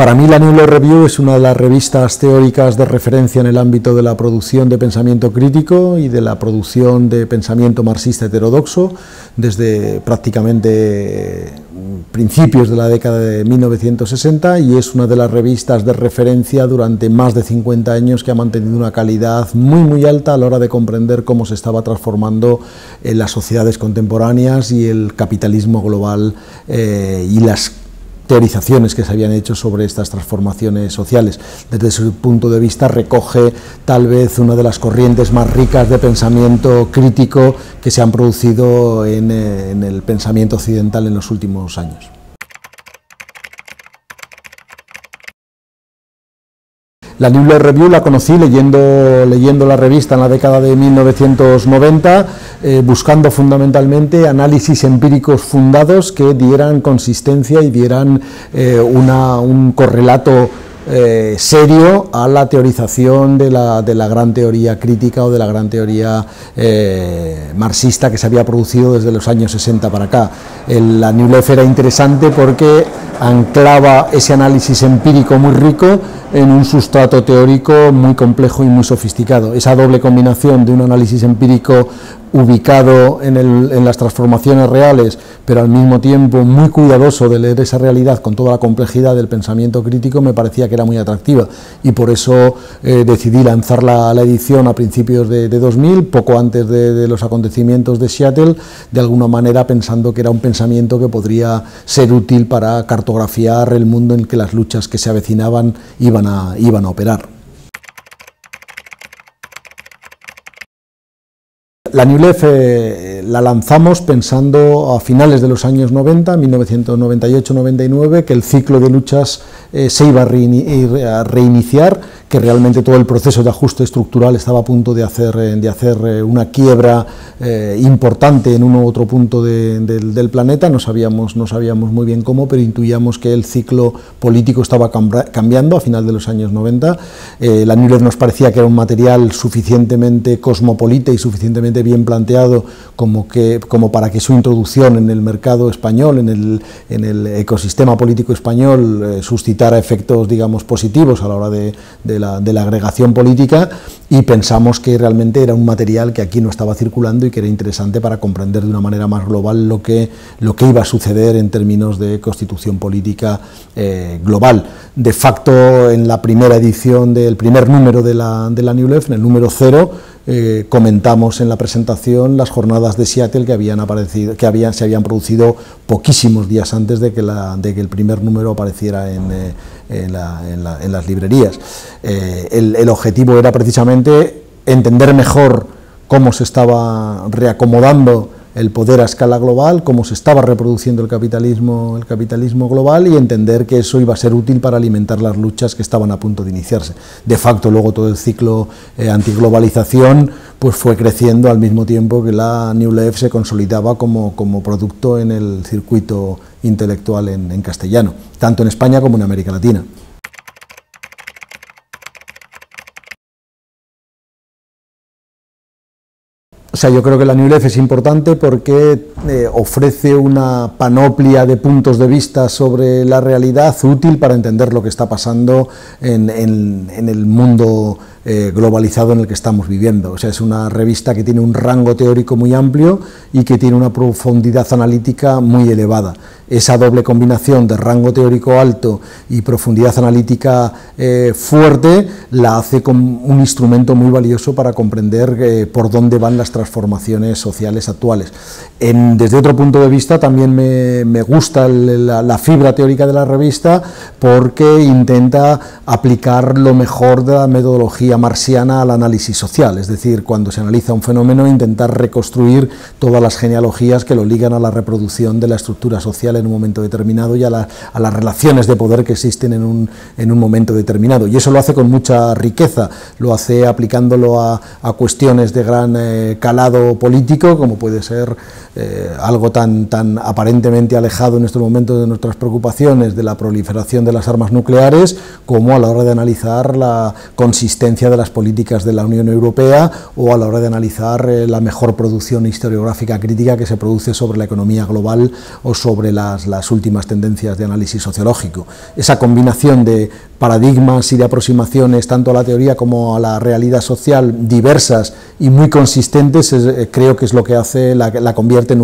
Para mí la New Left Review es una de las revistas teóricas de referencia en el ámbito de la producción de pensamiento crítico y de la producción de pensamiento marxista heterodoxo desde prácticamente principios de la década de 1960, y es una de las revistas de referencia durante más de 50 años que ha mantenido una calidad muy alta a la hora de comprender cómo se estaba transformando las sociedades contemporáneas y el capitalismo global y las teorizaciones que se habían hecho sobre estas transformaciones sociales. Desde su punto de vista recoge tal vez una de las corrientes más ricas de pensamiento crítico que se han producido en el pensamiento occidental en los últimos años. La New Left Review la conocí leyendo la revista en la década de 1990, buscando fundamentalmente análisis empíricos fundados que dieran consistencia y dieran un correlato serio a la teorización de la gran teoría crítica o de la gran teoría marxista que se había producido desde los años 60 para acá. La New Left era interesante porque anclaba ese análisis empírico muy rico en un sustrato teórico muy complejo y muy sofisticado. Esa doble combinación de un análisis empírico ubicado en las transformaciones reales, pero al mismo tiempo muy cuidadoso de leer esa realidad con toda la complejidad del pensamiento crítico, me parecía que era muy atractiva, y por eso decidí lanzar la edición a principios de 2000, poco antes de los acontecimientos de Seattle, de alguna manera pensando que era un pensamiento que podría ser útil para cartografiar el mundo en el que las luchas que se avecinaban iban a operar. La New Left la lanzamos pensando a finales de los años 90, 1998-99, que el ciclo de luchas se iba a reiniciar, que realmente todo el proceso de ajuste estructural estaba a punto de hacer una quiebra importante en uno u otro punto del planeta. No sabíamos muy bien cómo, pero intuíamos que el ciclo político estaba cambiando a final de los años 90. La New Left nos parecía que era un material suficientemente cosmopolita y suficientemente bien planteado como para que su introducción en el mercado español, en el ecosistema político español, suscitara efectos, digamos, positivos a la hora de la agregación política, y pensamos que realmente era un material que aquí no estaba circulando y que era interesante para comprender de una manera más global lo que iba a suceder en términos de constitución política global. De facto, en la primera edición del primer número de la New Left, en el número 0, comentamos en la presentación las jornadas de Seattle que se habían producido poquísimos días antes de que el primer número apareciera en las librerías. El objetivo era precisamente entender mejor cómo se estaba reacomodando el poder a escala global, cómo se estaba reproduciendo el capitalismo global, y entender que eso iba a ser útil para alimentar las luchas que estaban a punto de iniciarse. De facto, luego todo el ciclo antiglobalización pues fue creciendo al mismo tiempo que la New Left se consolidaba como producto en el circuito intelectual en castellano, tanto en España como en América Latina. O sea, yo creo que la New Left es importante porque ofrece una panoplia de puntos de vista sobre la realidad útil para entender lo que está pasando en el mundo globalizado en el que estamos viviendo. O sea, es una revista que tiene un rango teórico muy amplio y que tiene una profundidad analítica muy elevada. Esa doble combinación de rango teórico alto y profundidad analítica fuerte la hace como un instrumento muy valioso para comprender por dónde van las transformaciones sociales actuales. Desde otro punto de vista también me gusta la fibra teórica de la revista, porque intenta aplicar lo mejor de la metodología marxiana al análisis social, es decir, cuando se analiza un fenómeno, intentar reconstruir todas las genealogías que lo ligan a la reproducción de la estructura social en un momento determinado y a las relaciones de poder que existen en un momento determinado, y eso lo hace con mucha riqueza, lo hace aplicándolo a cuestiones de gran calado político, como puede ser algo tan aparentemente alejado en estos momentos de nuestras preocupaciones, de la proliferación de las armas nucleares, como a la hora de analizar la consistencia coherencia de las políticas de la Unión Europea o a la hora de analizar la mejor producción historiográfica crítica que se produce sobre la economía global o sobre las últimas tendencias de análisis sociológico. Esa combinación de paradigmas y de aproximaciones tanto a la teoría como a la realidad social diversas y muy consistentes creo que es lo que hace, la convierte en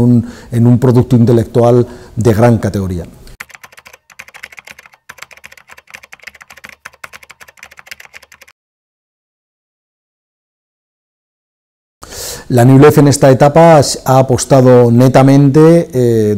un producto intelectual de gran categoría. La New Left en esta etapa ha apostado netamente,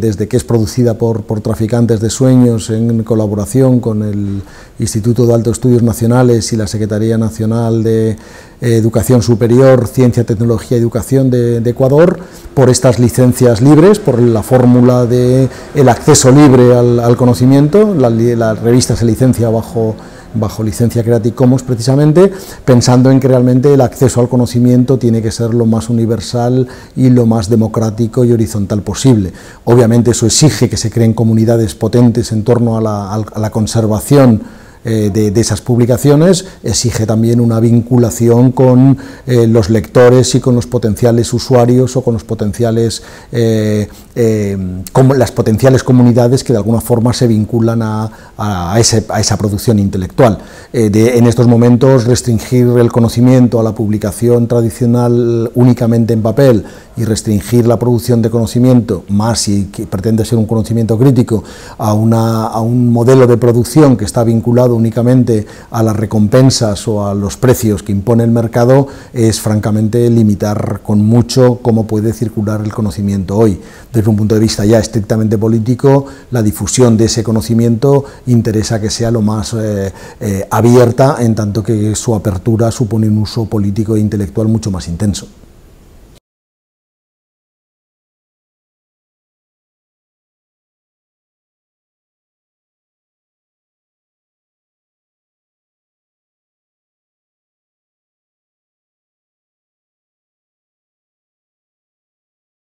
desde que es producida por Traficantes de Sueños en colaboración con el Instituto de Altos Estudios Nacionales y la Secretaría Nacional de Educación Superior, Ciencia, Tecnología y Educación de Ecuador, por estas licencias libres, por la fórmula del acceso libre al conocimiento. La revista se licencia bajo licencia Creative Commons, precisamente, pensando en que realmente el acceso al conocimiento tiene que ser lo más universal y lo más democrático y horizontal posible. Obviamente eso exige que se creen comunidades potentes en torno a la conservación de esas publicaciones, exige también una vinculación con los lectores y con los potenciales usuarios o con los potenciales, las potenciales comunidades que de alguna forma se vinculan a esa producción intelectual. En estos momentos restringir el conocimiento a la publicación tradicional únicamente en papel y restringir la producción de conocimiento, más si pretende ser un conocimiento crítico, a un modelo de producción que está vinculado únicamente a las recompensas o a los precios que impone el mercado, es francamente limitar con mucho cómo puede circular el conocimiento hoy. Desde un punto de vista ya estrictamente político, la difusión de ese conocimiento interesa que sea lo más abierta, en tanto que su apertura supone un uso político e intelectual mucho más intenso.